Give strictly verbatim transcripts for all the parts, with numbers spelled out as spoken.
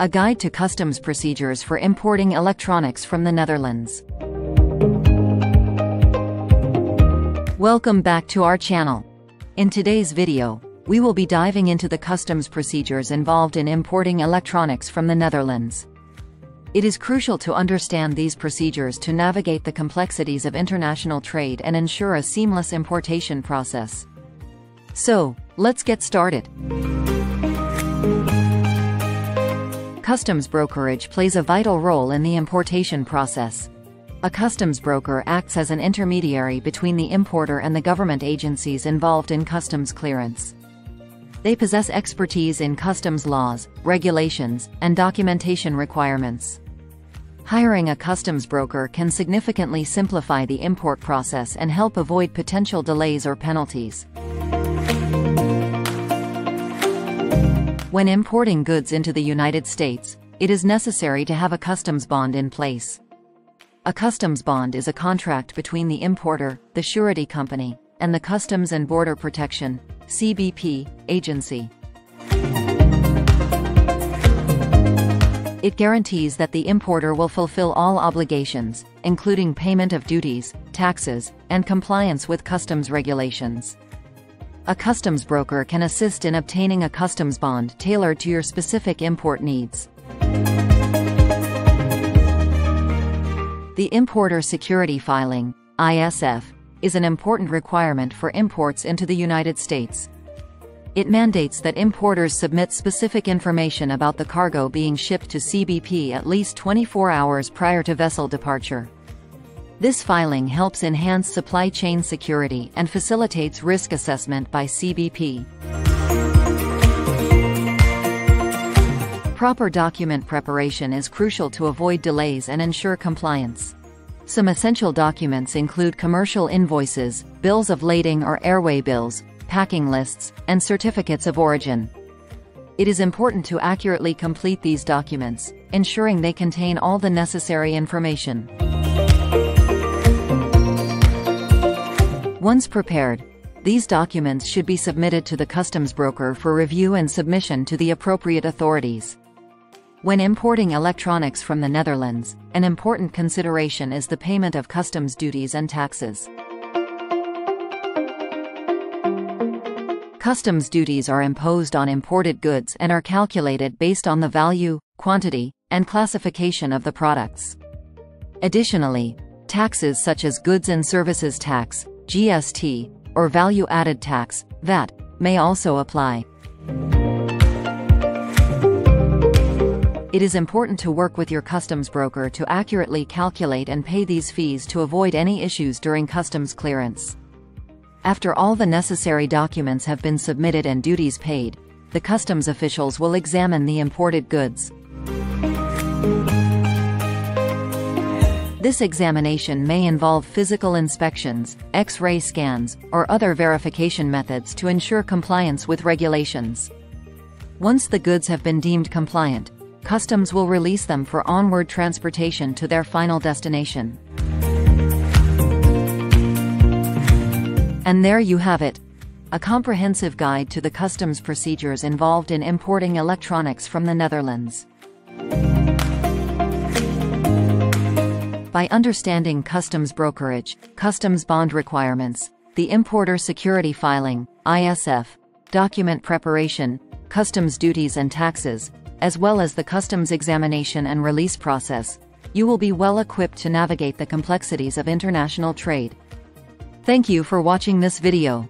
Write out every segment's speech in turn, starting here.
a guide to customs procedures for importing electronics from the Netherlands. Welcome back to our channel. In today's video, we will be diving into the customs procedures involved in importing electronics from the Netherlands. It is crucial to understand these procedures to navigate the complexities of international trade and ensure a seamless importation process. So, let's get started. Customs brokerage plays a vital role in the importation process. A customs broker acts as an intermediary between the importer and the government agencies involved in customs clearance. They possess expertise in customs laws, regulations, and documentation requirements. Hiring a customs broker can significantly simplify the import process and help avoid potential delays or penalties. When importing goods into the United States, it is necessary to have a customs bond in place. A customs bond is a contract between the importer, the surety company, and the Customs and Border Protection (C B P) agency. It guarantees that the importer will fulfill all obligations, including payment of duties, taxes, and compliance with customs regulations. A customs broker can assist in obtaining a customs bond tailored to your specific import needs. The Importer Security Filing (I S F) is an important requirement for imports into the United States. It mandates that importers submit specific information about the cargo being shipped to C B P at least twenty-four hours prior to vessel departure. This filing helps enhance supply chain security and facilitates risk assessment by C B P. Proper document preparation is crucial to avoid delays and ensure compliance. Some essential documents include commercial invoices, bills of lading or airway bills, packing lists, and certificates of origin. It is important to accurately complete these documents, ensuring they contain all the necessary information. Once prepared, these documents should be submitted to the customs broker for review and submission to the appropriate authorities. When importing electronics from the Netherlands, an important consideration is the payment of customs duties and taxes. Customs duties are imposed on imported goods and are calculated based on the value, quantity, and classification of the products. Additionally, taxes such as goods and services tax, G S T, or value-added tax, V A T, may also apply. It is important to work with your customs broker to accurately calculate and pay these fees to avoid any issues during customs clearance. After all the necessary documents have been submitted and duties paid, the customs officials will examine the imported goods. This examination may involve physical inspections, X-ray scans, or other verification methods to ensure compliance with regulations. Once the goods have been deemed compliant, customs will release them for onward transportation to their final destination. And there you have it, a comprehensive guide to the customs procedures involved in importing electronics from the Netherlands. By understanding customs brokerage, customs bond requirements, the Importer Security Filing, I S F, document preparation, customs duties and taxes, as well as the customs examination and release process, you will be well equipped to navigate the complexities of international trade. Thank you for watching this video.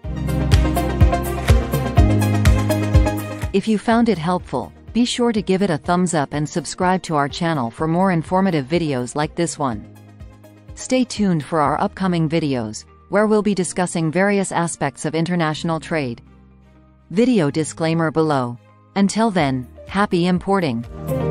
If you found it helpful, be sure to give it a thumbs up and subscribe to our channel for more informative videos like this one. Stay tuned for our upcoming videos, where we'll be discussing various aspects of international trade. Video disclaimer below. Until then, happy importing!